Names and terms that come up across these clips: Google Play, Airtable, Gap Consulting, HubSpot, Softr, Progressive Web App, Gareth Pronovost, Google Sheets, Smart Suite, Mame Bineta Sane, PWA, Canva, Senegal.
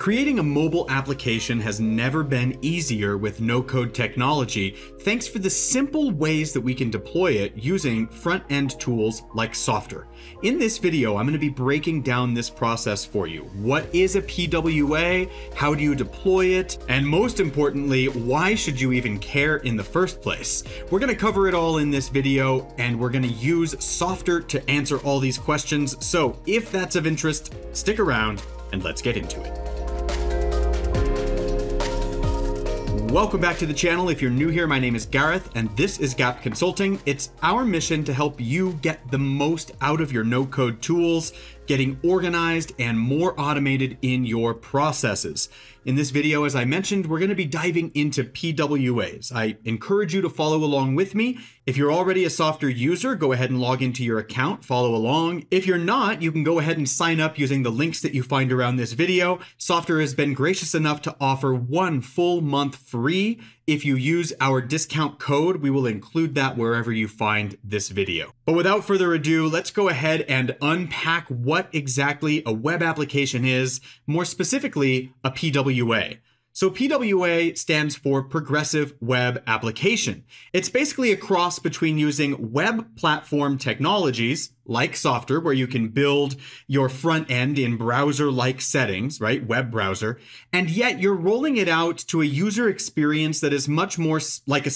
Creating a mobile application has never been easier with no-code technology, thanks for the simple ways that we can deploy it using front-end tools like Softr. In this video, I'm going to be breaking down this process for you. What is a PWA? How do you deploy it? And most importantly, why should you even care in the first place? We're going to cover it all in this video, and we're going to use Softr to answer all these questions. So if that's of interest, stick around and let's get into it. Welcome back to the channel. If you're new here, my name is Gareth and this is Gap Consulting. It's our mission to help you get the most out of your no-code tools, getting organized and more automated in your processes. In this video, as I mentioned, we're going to be diving into PWAs. I encourage you to follow along with me. If you're already a Softr user, go ahead and log into your account, follow along. If you're not, you can go ahead and sign up using the links that you find around this video. Softr has been gracious enough to offer 1 full month free. If you use our discount code, we will include that wherever you find this video. But without further ado, let's go ahead and unpack what exactly a web application is, more specifically a PWA. So PWA stands for Progressive Web Application. It's basically a cross between using web platform technologies like Softr, where you can build your front end in browser-like settings, right? Web browser. And yet you're rolling it out to a user experience that is much more like a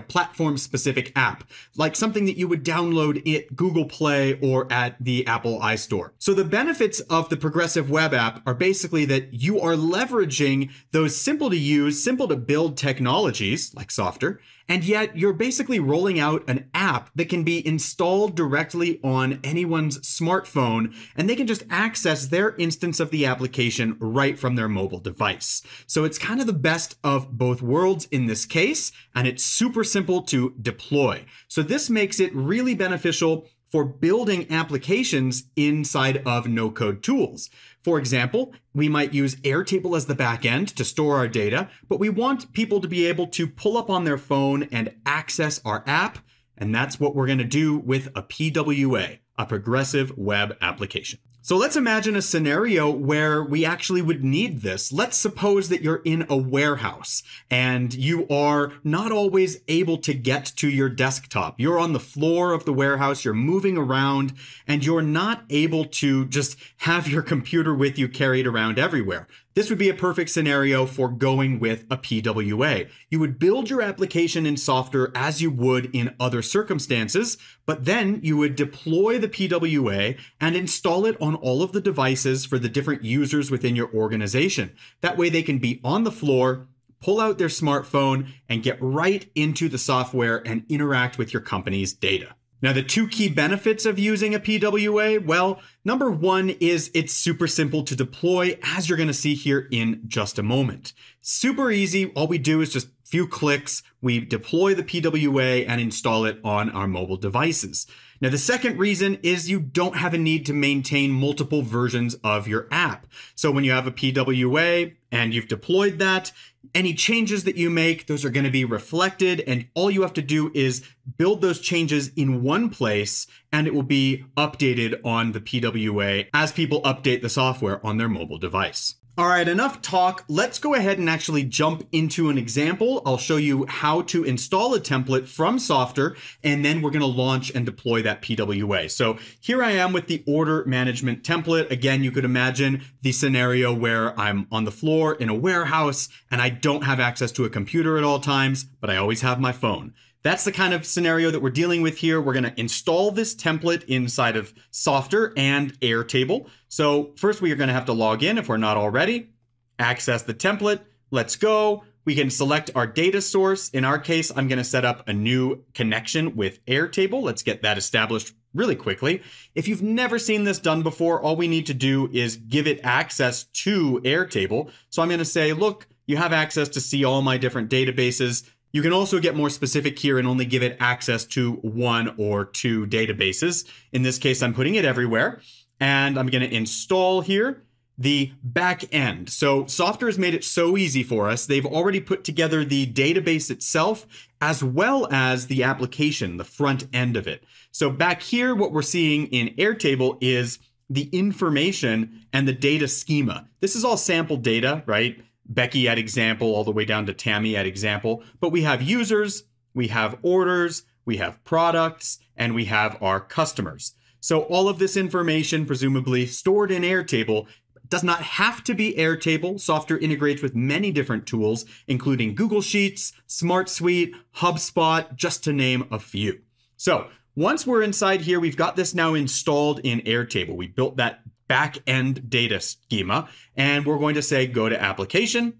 platform-specific app, like something that you would download at Google Play or at the Apple iStore. So the benefits of the Progressive Web App are basically that you are leveraging those simple-to-use, simple-to-build technologies like Softr, and yet you're basically rolling out an app that can be installed directly on anyone's smartphone, and they can just access their instance of the application right from their mobile device. So it's kind of the best of both worlds in this case, and it's super simple to deploy. So this makes it really beneficial for building applications inside of no-code tools. For example, we might use Airtable as the backend to store our data, but we want people to be able to pull up on their phone and access our app, and that's what we're going to do with a PWA, a Progressive Web Application. So let's imagine a scenario where we actually would need this. Let's suppose that you're in a warehouse and you are not always able to get to your desktop. You're on the floor of the warehouse, you're moving around, and you're not able to just have your computer with you carried around everywhere. This would be a perfect scenario for going with a PWA. You would build your application in Softr as you would in other circumstances, but then you would deploy the PWA and install it on all of the devices for the different users within your organization. That way they can be on the floor, pull out their smartphone, and get right into the software and interact with your company's data. Now, the 2 key benefits of using a PWA, well, number 1 is it's super simple to deploy, as you're going to see here in just a moment. Super easy. All we do is just a few clicks. We deploy the PWA and install it on our mobile devices. Now, the second reason is you don't have a need to maintain multiple versions of your app. So when you have a PWA and you've deployed that, any changes that you make, those are going to be reflected, and all you have to do is build those changes in one place, and it will be updated on the PWA as people update the software on their mobile device. All right, enough talk. Let's go ahead and actually jump into an example. I'll show you how to install a template from Softr, and then we're going to launch and deploy that PWA. So here I am with the order management template. Again, you could imagine the scenario where I'm on the floor in a warehouse and I don't have access to a computer at all times, but I always have my phone. That's the kind of scenario that we're dealing with here. We're going to install this template inside of Softr and Airtable. So first we are going to have to log in if we're not already, access the template. Let's go. We can select our data source. In our case, I'm going to set up a new connection with Airtable. Let's get that established really quickly. If you've never seen this done before, all we need to do is give it access to Airtable. So I'm going to say, look, you have access to see all my different databases. You can also get more specific here and only give it access to 1 or 2 databases. In this case, I'm putting it everywhere, and I'm going to install here the back end. So Softr has made it so easy for us. They've already put together the database itself, as well as the application, the front end of it. So back here, what we're seeing in Airtable is the information and the data schema. This is all sample data, right? Becky at example, all the way down to Tammy at example, but we have users, we have orders, we have products, and we have our customers. So all of this information, presumably stored in Airtable, does not have to be Airtable. Softr integrates with many different tools, including Google Sheets, Smart Suite, HubSpot, just to name a few. So once we're inside here, we've got this now installed in Airtable. We built that back-end data schema, and we're going to say, go to application.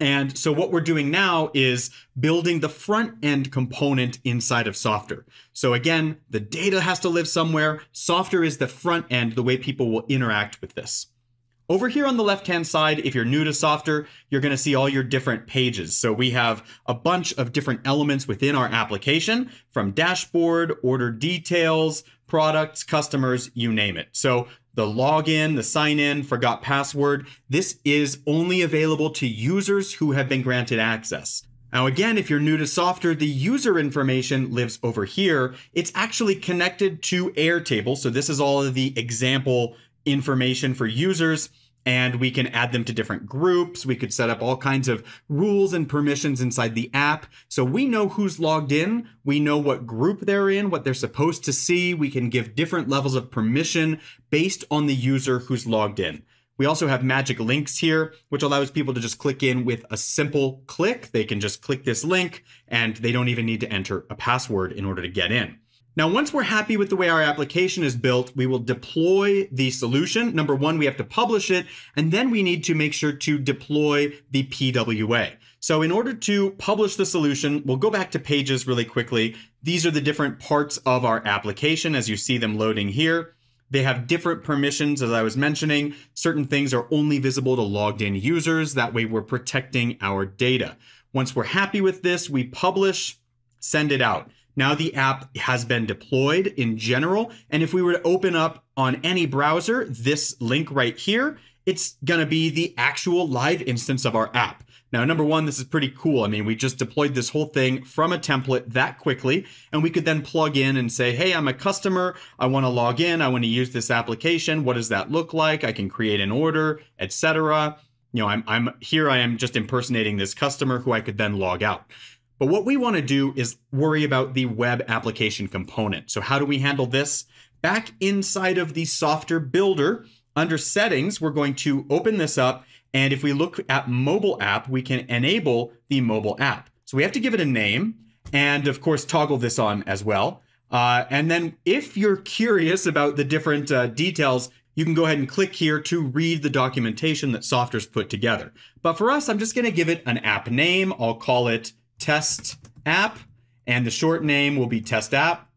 And so what we're doing now is building the front end component inside of Softr. So again, the data has to live somewhere. Softr is the front end, the way people will interact with this. Over here on the left-hand side, if you're new to Softr, you're going to see all your different pages. So we have a bunch of different elements within our application, from dashboard, order details, products, customers, you name it. So the login, the sign-in, forgot password, this is only available to users who have been granted access. Now again, if you're new to Softr, the user information lives over here. It's actually connected to Airtable. So this is all of the example information for users, and we can add them to different groups. We could set up all kinds of rules and permissions inside the app. So we know who's logged in. We know what group they're in, what they're supposed to see. We can give different levels of permission based on the user who's logged in. We also have magic links here, which allows people to just click in with a simple click. They can just click this link and they don't even need to enter a password in order to get in. Now, once we're happy with the way our application is built, we will deploy the solution. Number one, we have to publish it, and then we need to make sure to deploy the PWA. So in order to publish the solution, we'll go back to pages really quickly. These are the different parts of our application as you see them loading here. They have different permissions, as I was mentioning. Certain things are only visible to logged in users. That way we're protecting our data. Once we're happy with this, we publish, send it out. Now the app has been deployed in general, and if we were to open up on any browser, this link right here, it's gonna be the actual live instance of our app. Now, number one, this is pretty cool. I mean, we just deployed this whole thing from a template that quickly, and we could then plug in and say, hey, I'm a customer, I wanna log in, I wanna use this application, what does that look like? I can create an order, etc. You know, I am just impersonating this customer who I could then log out. But what we want to do is worry about the web application component. So how do we handle this? Back inside of the Softr builder, under settings, we're going to open this up. And if we look at mobile app, we can enable the mobile app. So we have to give it a name and of course toggle this on as well. And then if you're curious about the different details, you can go ahead and click here to read the documentation that Softr's put together. But for us, I'm just going to give it an app name. I'll call it Test App, and the short name will be Test App.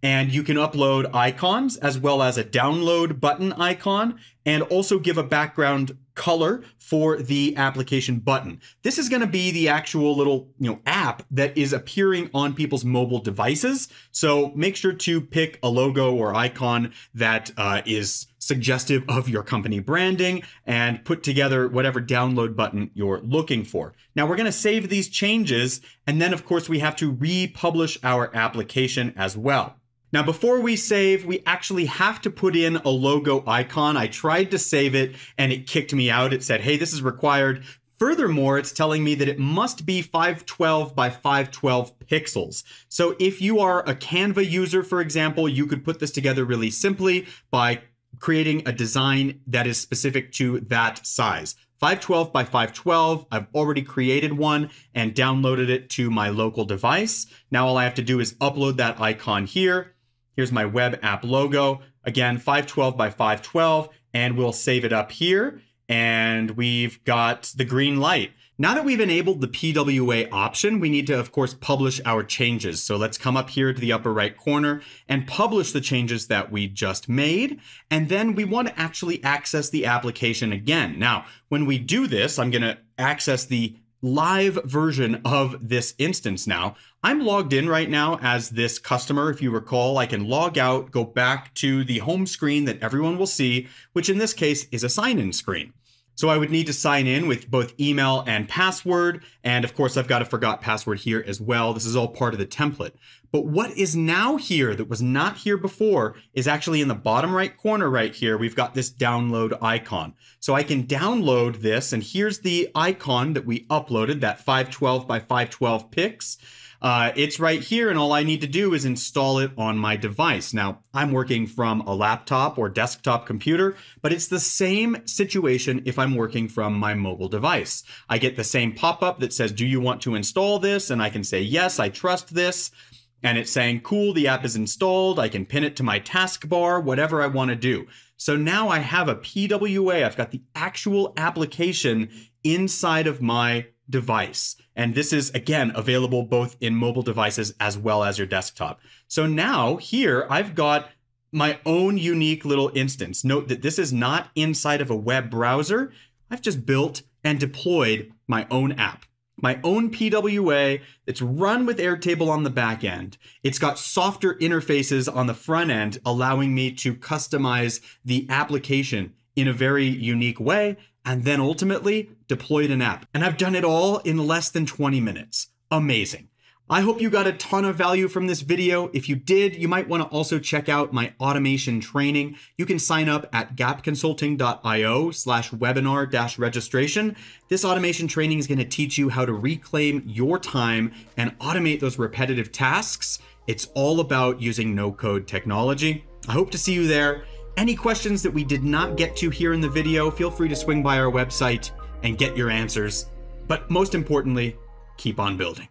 And you can upload icons as well as a download button icon, and also give a background color for the application button. This is going to be the actual little, you know, app that is appearing on people's mobile devices. So make sure to pick a logo or icon that is suggestive of your company branding, and put together whatever download button you're looking for. Now we're going to save these changes, and then of course we have to republish our application as well. Now before we save, we actually have to put in a logo icon. I tried to save it and it kicked me out. It said, hey, this is required. Furthermore, it's telling me that it must be 512 by 512 pixels. So if you are a Canva user, for example, you could put this together really simply by creating a design that is specific to that size. 512 by 512, I've already created one and downloaded it to my local device. Now all I have to do is upload that icon here. Here's my web app logo. Again, 512 by 512, and we'll save it up here. And we've got the green light. Now that we've enabled the PWA option, we need to, of course, publish our changes. So let's come up here to the upper right corner and publish the changes that we just made. And then we want to actually access the application again. Now, when we do this, I'm going to access the live version of this instance now. I'm logged in right now as this customer. If you recall, I can log out, go back to the home screen that everyone will see, which in this case is a sign-in screen. So I would need to sign in with both email and password. And of course, I've got a forgot password here as well. This is all part of the template. But what is now here that was not here before is actually in the bottom right corner right here. We've got this download icon. So I can download this. And here's the icon that we uploaded, that 512 by 512 pics. It's right here, and all I need to do is install it on my device. Now, I'm working from a laptop or desktop computer, but it's the same situation if I'm working from my mobile device. I get the same pop-up that says, do you want to install this? And I can say, yes, I trust this. And it's saying, cool, the app is installed. I can pin it to my taskbar, whatever I want to do. So now I have a PWA. I've got the actual application inside of my device. And this is, again, available both in mobile devices as well as your desktop. So now here I've got my own unique little instance. Note that this is not inside of a web browser. I've just built and deployed my own app, my own PWA. It's run with Airtable on the back end. It's got Softr interfaces on the front end, allowing me to customize the application in a very unique way, and then ultimately deployed an app. And I've done it all in less than 20 minutes. Amazing. I hope you got a ton of value from this video. If you did, you might want to also check out my automation training. You can sign up at gapconsulting.io/webinar-registration. This automation training is going to teach you how to reclaim your time and automate those repetitive tasks. It's all about using no-code technology. I hope to see you there. Any questions that we did not get to here in the video, feel free to swing by our website and get your answers. But most importantly, keep on building.